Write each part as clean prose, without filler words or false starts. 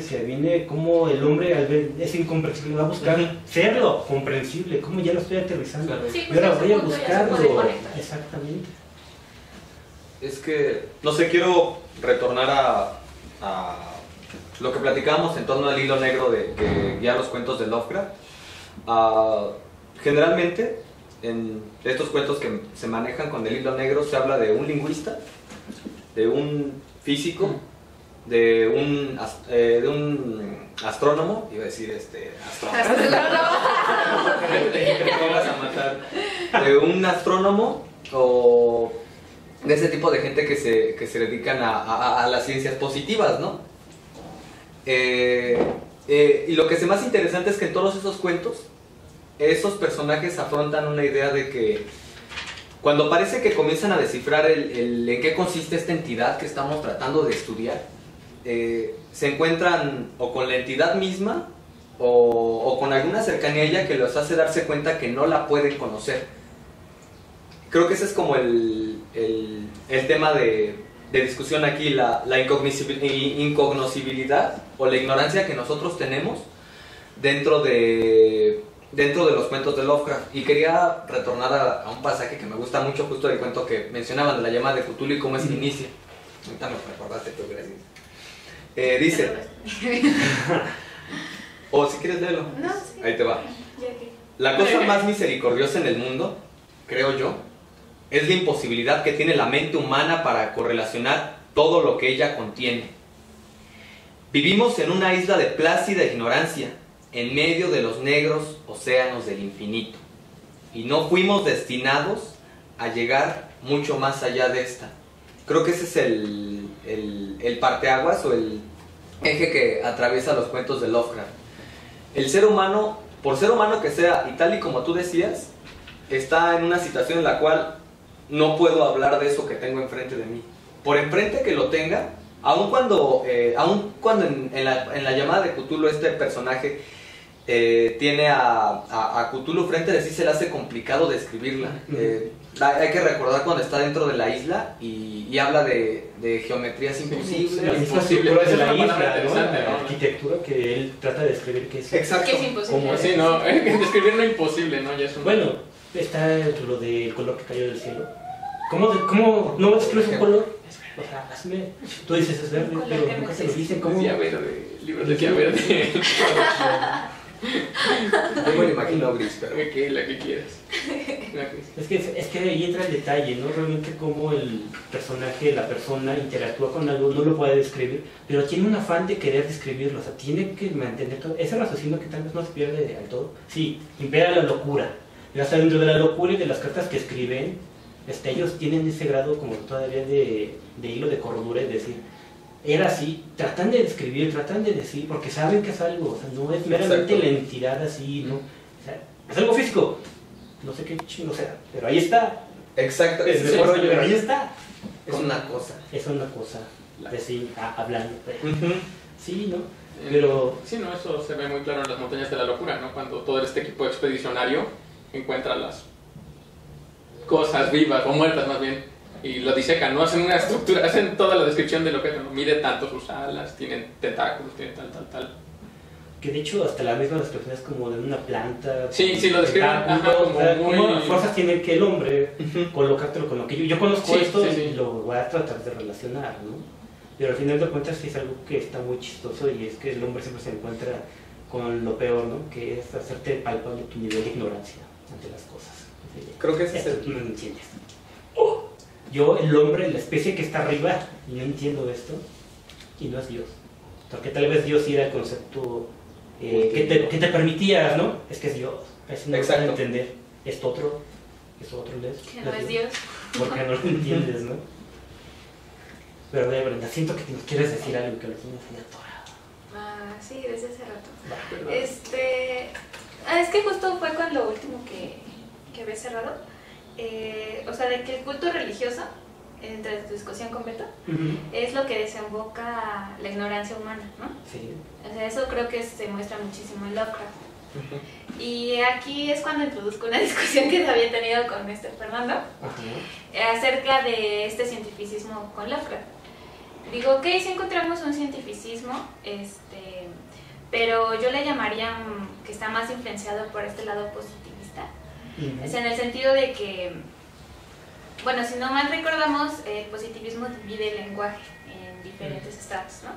ciencia, viene cómo el hombre al ver es incomprensible, va a buscar serlo comprensible, cómo ya lo estoy aterrizando, sí, pues yo ahora voy a buscarlo. Exactamente. Es que, no sé, quiero retornar a lo que platicábamos en torno al hilo negro de que guía los cuentos de Lovecraft. Generalmente, en estos cuentos que se manejan con el hilo negro se habla de un lingüista, de un físico, de un astrónomo, iba a decir de un astrónomo o de ese tipo de gente que se dedican a las ciencias positivas, ¿no? Y lo que es más interesante es que en todos esos cuentos, esos personajes afrontan una idea de que cuando parece que comienzan a descifrar en qué consiste esta entidad que estamos tratando de estudiar, se encuentran o con la entidad misma o con alguna cercanía a ella que los hace darse cuenta que no la pueden conocer. Creo que ese es como el tema de discusión aquí, la incognoscibilidad o la ignorancia que nosotros tenemos dentro de los cuentos de Lovecraft. Y quería retornar a un pasaje que me gusta mucho, justo del cuento que mencionaban, de la llamada de Cthulhu y cómo es que inicia. Ahorita me recordaste, pero gracias. Dice... o si quieres leerlo. No, sí. Ahí te va. La cosa más misericordiosa en el mundo, creo yo, es la imposibilidad que tiene la mente humana para correlacionar todo lo que ella contiene. Vivimos en una isla de plácida ignorancia, en medio de los negros océanos del infinito, y no fuimos destinados a llegar mucho más allá de esta. Creo que ese es el parteaguas o el eje que atraviesa los cuentos de Lovecraft. El ser humano, por ser humano que sea, y tal y como tú decías, está en una situación en la cual no puedo hablar de eso que tengo enfrente de mí. Por enfrente que lo tenga, aun cuando en la llamada de Cthulhu este personaje tiene a Cthulhu frente de sí, se le hace complicado describirla. Hay que recordar cuando está dentro de la isla y habla de geometrías imposibles. Imposible de la isla, ¿no? La arquitectura que él trata de describir, que es, exacto, que es imposible. Como así, ¿no? Describir lo imposible, ¿no? Ya es un... Bueno, está lo del color que cayó del cielo. ¿Cómo no describes un color? O sea, tú dices es verde, pero nunca se lo dicen como... Decía verde, libros decía verde. Yo me imagino gris, pero la que quieras. Es que ahí entra el detalle, ¿no? Realmente cómo el personaje, la persona interactúa con algo, no lo puede describir, pero tiene un afán de querer describirlo, o sea, tiene que mantener todo. Ese raciocinio que tal vez no se pierde al todo. Sí, impera la locura. Ya está dentro de la locura y de las cartas que escriben, ellos tienen ese grado como todavía de hilo de cordura, es decir, era así, tratan de describir, tratan de decir, porque saben que es algo, o sea, no es meramente exacto, la entidad así, ¿no? O sea, es algo físico, no sé qué chingo sea, pero ahí está. Exacto, es rollo, pero ahí está. Es una cosa, decir, hablando. Sí, ¿no? Pero... Sí, no, eso se ve muy claro en las montañas de la locura, ¿no? Cuando todo este equipo expedicionario encuentra las cosas vivas, o muertas más bien, y lo disecan, ¿no? Hacen una estructura, hacen toda la descripción de lo que ¿no? Mide tanto sus alas, tienen tentáculos, tienen tal. Que de hecho hasta la misma descripción es como de una planta. Sí, lo describen. Ajá, como muy... Fuerzas tiene que el hombre colocártelo con lo que yo conozco, sí, esto sí. Y lo voy a tratar de relacionar, ¿no? Pero al final de cuentas sí es algo que está muy chistoso, y es que el hombre siempre se encuentra con lo peor, ¿no? Que es hacerte palpable tu nivel de ignorancia ante las cosas. Creo que ese es el... Tú no lo entiendes. Yo, el hombre, la especie que está arriba, no entiendo esto, y no es Dios. Porque tal vez Dios era el concepto que te permitías, ¿no? Es que es Dios. Es no puedes entender. Es otro, no es Dios. Porque no lo entiendes, ¿no? Pero, Brenda, siento que nos quieres decir algo que lo tienes ahí atorado. Sí, desde hace rato. Va, es que justo fue con lo último que había cerrado, o sea, de que el culto religioso, entre tu discusión con Beto, es lo que desemboca la ignorancia humana, ¿no? Sí. O sea, eso creo que se muestra muchísimo en Lovecraft. Y aquí es cuando introduzco una discusión que había tenido con Fernando acerca de este cientificismo con Lovecraft. Digo, ok, sí encontramos un cientificismo, pero yo le llamaría que está más influenciado por este lado positivista. Es en el sentido de que, bueno, si no mal recordamos, el positivismo divide el lenguaje en diferentes estratos, ¿no?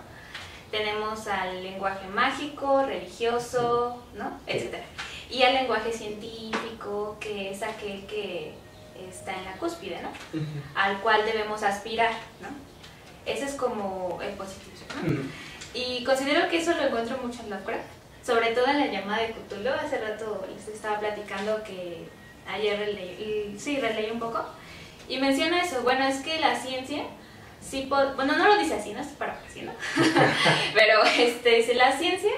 Tenemos al lenguaje mágico, religioso, ¿no? Etcétera. Y al lenguaje científico, que es aquel que está en la cúspide, ¿no? Al cual debemos aspirar, ¿no? Ese es como el positivismo, ¿no? Y considero que eso lo encuentro mucho en Lovecraft, sobre todo en La llamada de Cthulhu. Hace rato les estaba platicando que ayer releí un poco, y menciona eso. Bueno, es que la ciencia, sí, bueno, no lo dice así, no es parafraseando, pero dice, la ciencia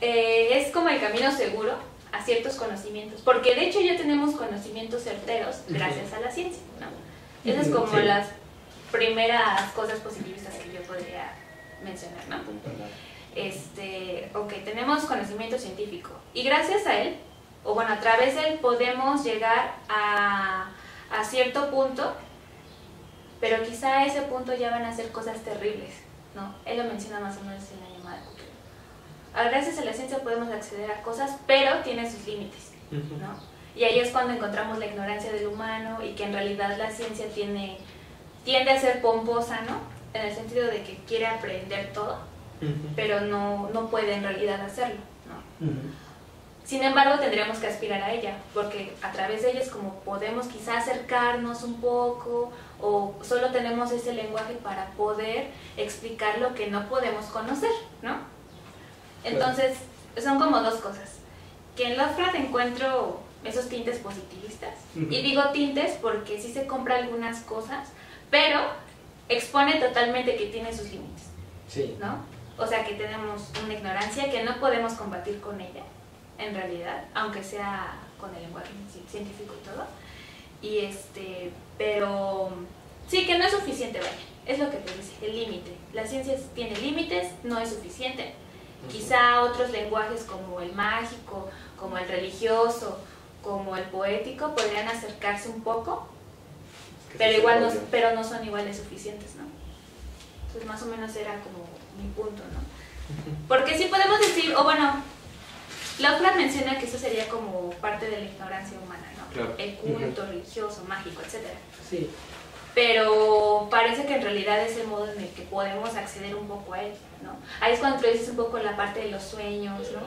es como el camino seguro a ciertos conocimientos, porque de hecho ya tenemos conocimientos certeros gracias a la ciencia, ¿no? Esas es como las primeras cosas positivistas que yo podría mencionar, ¿no? Ok, tenemos conocimiento científico y gracias a él, o bueno, a través de él podemos llegar a cierto punto, pero quizá a ese punto ya van a ser cosas terribles, ¿no? Él lo menciona más o menos en La llamada. Gracias a la ciencia podemos acceder a cosas, pero tiene sus límites, ¿no? Y ahí es cuando encontramos la ignorancia del humano y que en realidad la ciencia tiende a ser pomposa, ¿no? En el sentido de que quiere aprender todo, pero no puede en realidad hacerlo, ¿no? Sin embargo, tendríamos que aspirar a ella, porque a través de ella es como podemos quizá acercarnos un poco, o solo tenemos ese lenguaje para poder explicar lo que no podemos conocer, ¿no? Entonces, son como dos cosas, que en Lovecraft encuentro esos tintes positivistas, y digo tintes porque sí se compra algunas cosas, pero expone totalmente que tiene sus límites, ¿no? O sea, que tenemos una ignorancia que no podemos combatir con ella, en realidad, aunque sea con el lenguaje científico y todo, y pero sí que no es suficiente, vaya, es lo que te dice, el límite. La ciencia tiene límites, no es suficiente. Quizá otros lenguajes como el mágico, como el religioso, como el poético, podrían acercarse un poco, pero igual no, pero no son iguales suficientes, ¿no? Entonces más o menos era como mi punto, ¿no? Porque sí podemos decir, o bueno, Lovecraft menciona que eso sería como parte de la ignorancia humana, ¿no? Claro. El culto religioso, mágico, etc. Sí. Pero parece que en realidad es el modo en el que podemos acceder un poco a él, ¿no? Ahí es cuando introduces un poco la parte de los sueños, ¿no?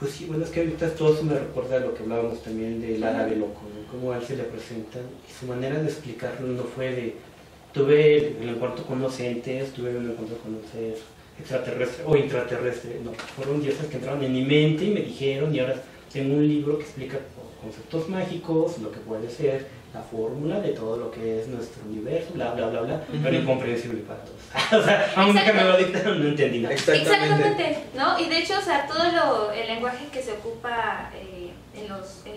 Pues sí, bueno, es que ahorita todo eso me recuerda a lo que hablábamos también del árabe loco, ¿no? Cómo a él se le presentan, y su manera de explicarlo no fue de, tuve el encuentro con los entes, tuve el encuentro con un ser extraterrestre o intraterrestre, no, fueron dioses que entraron en mi mente y me dijeron, y ahora tengo un libro que explica conceptos mágicos, lo que puede ser, la fórmula de todo lo que es nuestro universo, bla, bla, bla, bla, pero incomprensible para todos. O sea, aunque me lo dictaron, no entendí nada. Exactamente, ¿no? Y de hecho, o sea, todo el lenguaje que se ocupa en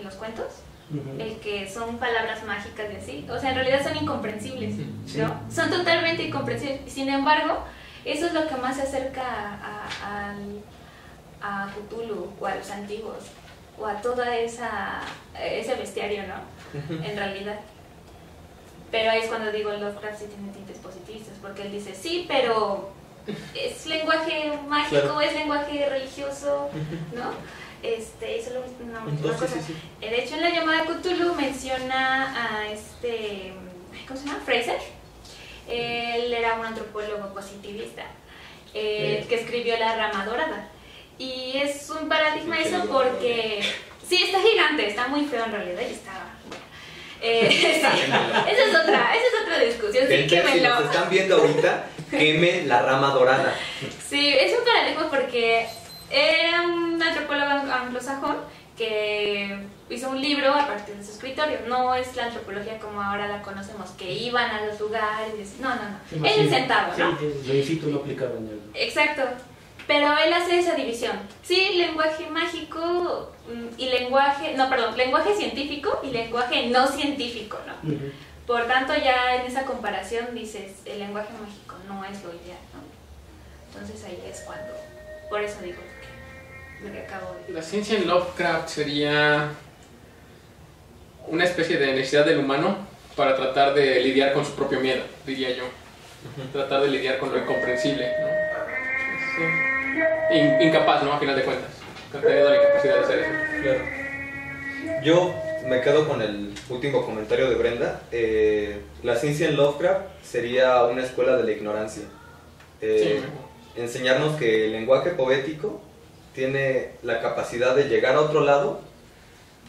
los cuentos, el que son palabras mágicas y así, o sea, en realidad son incomprensibles, ¿no? Son totalmente incomprensibles. Sin embargo, eso es lo que más se acerca a Cthulhu o a los antiguos, o a todo ese bestiario, ¿no? En realidad. Pero ahí es cuando digo, Lovecraft sí tiene tintes positivistas, porque él dice, sí, pero es lenguaje mágico, es lenguaje religioso, ¿no? Eso es una cosa. De hecho, en La llamada de Cthulhu menciona a ¿cómo se llama? Fraser. Él era un antropólogo positivista, que escribió La rama dorada. Y es un paradigma eso porque... Sí, está gigante, está muy feo en realidad y está... Bueno. Esa es otra discusión, sí, quémenlo. Si nos están viendo ahorita, quemen La rama dorada. Sí, es un paradigma porque era un antropólogo anglosajón que hizo un libro a partir de su escritorio. No es la antropología como ahora la conocemos, que iban a los lugares... No, él sentado, ¿no? Sí, lo insisto, no aplicaba en él. Exacto. Pero él hace esa división. Sí, lenguaje mágico y lenguaje... No, perdón, lenguaje científico y lenguaje no científico, ¿no? Por tanto, ya en esa comparación dices, el lenguaje mágico no es lo ideal, ¿no? Entonces ahí es cuando... Por eso digo lo que acabo de decir. La ciencia en Lovecraft sería una especie de necesidad del humano para tratar de lidiar con su propio miedo, diría yo. Tratar de lidiar con lo incomprensible, ¿no? Sí. Incapaz, ¿no? A final de cuentas. Teniendo la incapacidad de hacer eso. Claro. Yo me quedo con el último comentario de Brenda. La ciencia en Lovecraft sería una escuela de la ignorancia. Sí. Enseñarnos que el lenguaje poético tiene la capacidad de llegar a otro lado,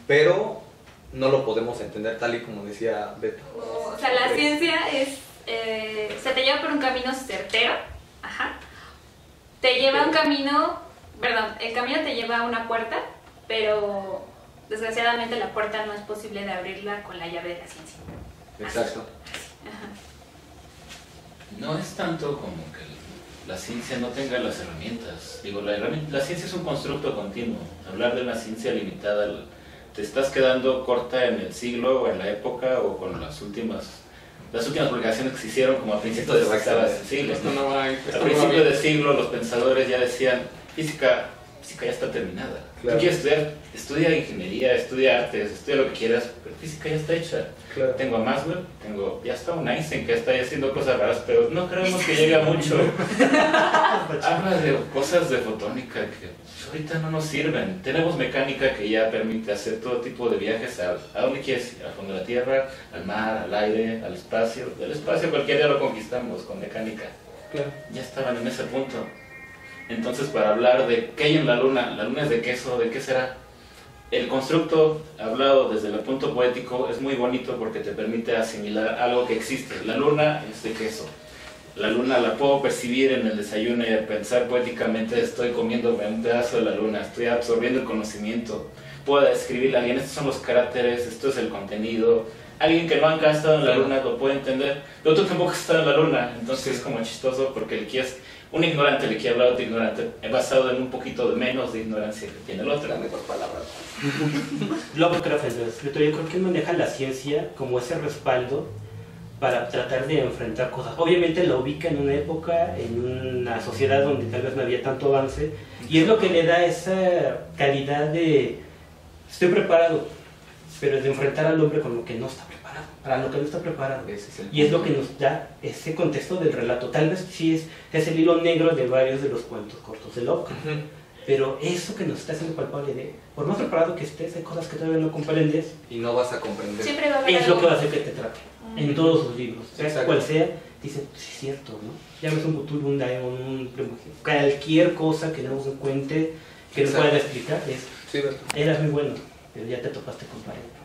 pero no lo podemos entender tal y como decía Beto. O sea, la ciencia es... se te lleva por un camino certero, ajá. Te lleva un camino... Perdón, el camino te lleva a una puerta, pero desgraciadamente la puerta no es posible de abrirla con la llave de la ciencia. Exacto. Ajá. No es tanto como que la ciencia no tenga las herramientas. Digo, la ciencia es un constructo continuo. Hablar de una ciencia limitada, te estás quedando corta en el siglo o en la época o con las últimas publicaciones que se hicieron como a principios de siglo. A principios de siglo los pensadores ya decían, física ya está terminada. Claro. Tú quieres estudiar, estudia ingeniería, estudia artes, estudia lo que quieras, pero física ya está hecha. Claro. Tengo a Maxwell, ya está un Einstein que está haciendo cosas raras, pero no creemos que llegue a mucho. Habla de cosas de fotónica que ahorita no nos sirven. Tenemos mecánica que ya permite hacer todo tipo de viajes a donde quieres ir, al fondo de la tierra, al mar, al aire, al espacio. El espacio cualquier día lo conquistamos con mecánica. Claro. Ya estaban en ese punto. Entonces, para hablar de qué hay en la luna es de queso, ¿de qué será? El constructo hablado desde el punto poético es muy bonito porque te permite asimilar algo que existe. La luna es de queso. La luna la puedo percibir en el desayuno y pensar poéticamente, estoy comiéndome un pedazo de la luna, estoy absorbiendo el conocimiento. Puedo describir a alguien, estos son los caracteres, esto es el contenido. Alguien que nunca ha estado en la luna lo puede entender, pero tú tampoco has estado en la luna, entonces es como chistoso porque un ignorante le quiere hablar a otro ignorante basado en un poquito de menos de ignorancia que tiene el otro. La mejor palabra. Lovecraft es la escritura, yo creo que maneja la ciencia como ese respaldo para tratar de enfrentar cosas. Obviamente lo ubica en una época, en una sociedad donde tal vez no había tanto avance, y es lo que le da esa calidad de estoy preparado, pero de enfrentar al hombre con lo que no está preparado, para lo que no está preparado. Y es lo que nos da ese contexto del relato. Tal vez sí es el hilo negro de varios de los cuentos cortos de Lovecraft, pero eso que nos está haciendo palpable de, por más preparado que estés, hay cosas que todavía no comprendes. Y no vas a comprender. Siempre va a haber algo. Es lo que va a hacer que te trate, en todos sus libros, sea cual sea, dicen, sí es cierto, ¿no? Ya ves un Cthulhu, un Daemon, cualquier cosa que damos en cuenta que nos puedan explicar, eras muy bueno, pero ya te topaste con pared.